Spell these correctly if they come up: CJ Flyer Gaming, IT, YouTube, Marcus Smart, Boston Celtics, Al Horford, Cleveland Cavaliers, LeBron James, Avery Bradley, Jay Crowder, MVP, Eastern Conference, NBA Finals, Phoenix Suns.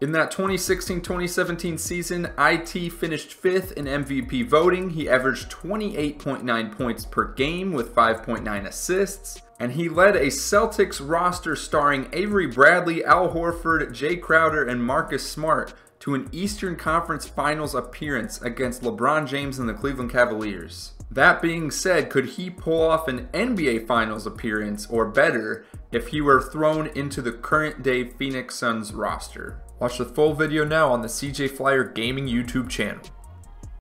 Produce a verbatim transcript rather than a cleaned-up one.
In that twenty sixteen twenty seventeen season, I T finished fifth in M V P voting. He averaged twenty-eight point nine points per game with five point nine assists, and he led a Celtics roster starring Avery Bradley, Al Horford, Jay Crowder, and Marcus Smart to an Eastern Conference Finals appearance against LeBron James and the Cleveland Cavaliers. That being said, could he pull off an N B A Finals appearance or better if he were thrown into the current day Phoenix Suns roster? Watch the full video now on the C J Flyer Gaming YouTube channel.